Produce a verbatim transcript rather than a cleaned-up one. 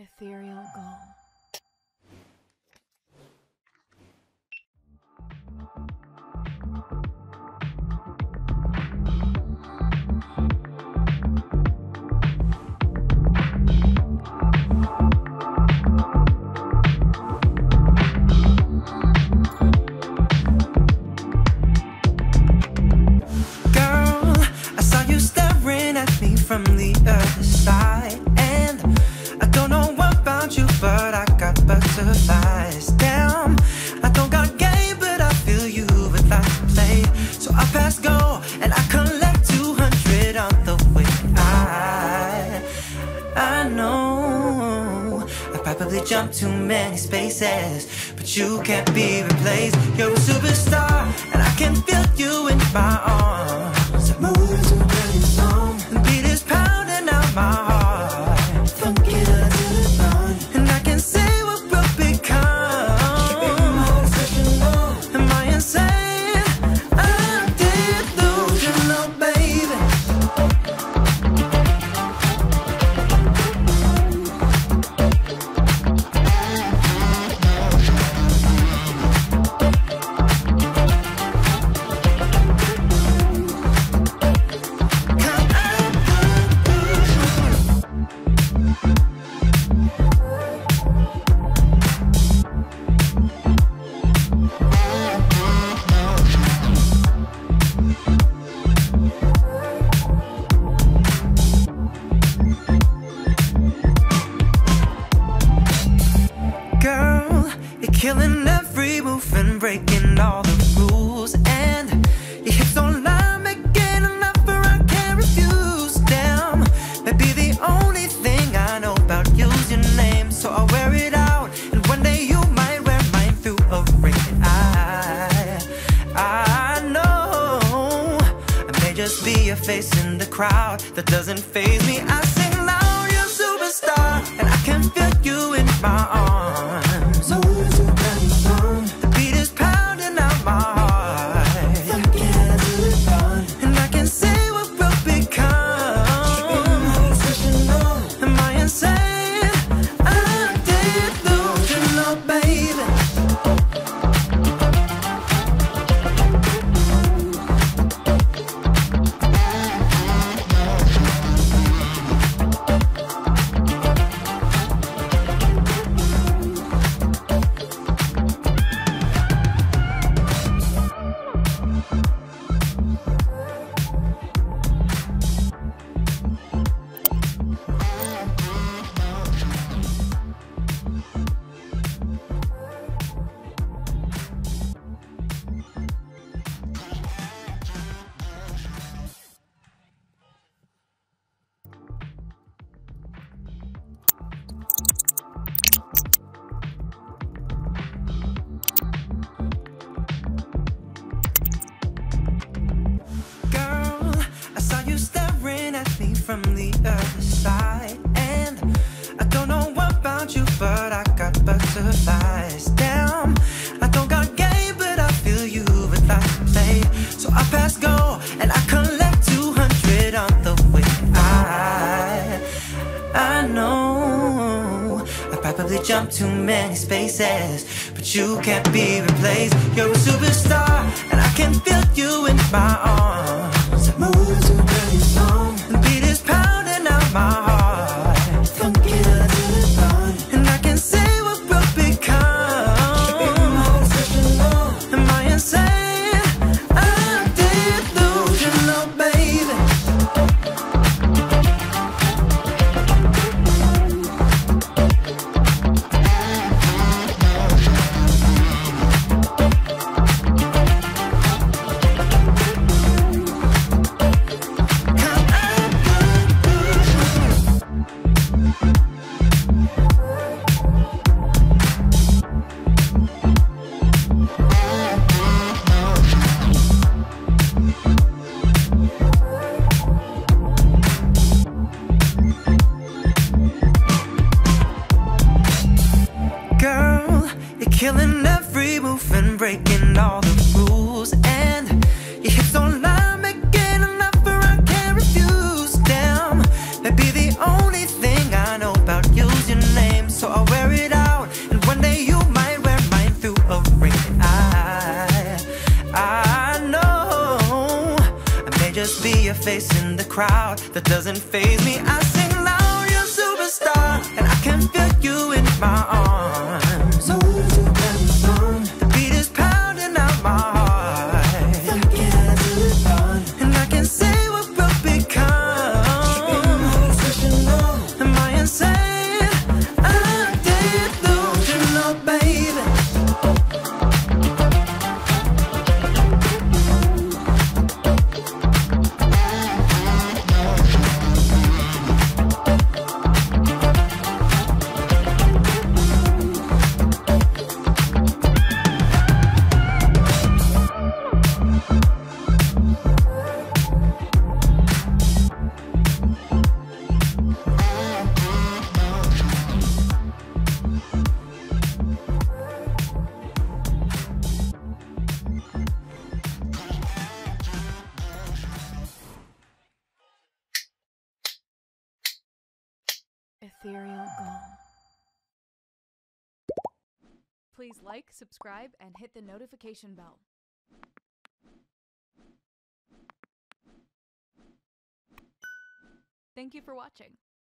Ethereal Gull. From the other side, and I don't know about you, but I got butterflies. Damn, I don't got game, but I feel you with that play. So I pass go, and I collect two hundred on the way. I, I know I probably jumped too many spaces, but you can't be replaced. You're a superstar, and I can feel you in my arms. Killing every move and breaking all the rules, and your hips don't lie, making an offer I can't refuse. Damn, maybe the only thing I know about you's your name, so I'll wear it out, and one day you might wear mine through a ring. I, I know I may just be a face in the crowd that doesn't faze me. I sing loud, you're a superstar, and I can feel you in my arms. From the other side, and I don't know about you, but I got butterflies. Damn, I don't got game, but I feel you with that play. So I pass go, and I collect two hundred on the way. I, I know I probably jumped too many spaces, but you can't be replaced. You're a superstar, and I can feel you in my arms. Move to play a song. My killing every move and breaking all the rules, and your hips don't lie, making an offer I can't refuse. Damn, maybe the only thing I know about you's your name. that doesn't faze me. I sing loud, you're a superstar, and I can feel you in my arms. So the beat is pounding out my heart, and I can say what will become. Am I insane? I'm delusional, baby. Ethereal Gull. Please like, subscribe, and hit the notification bell. Thank you for watching.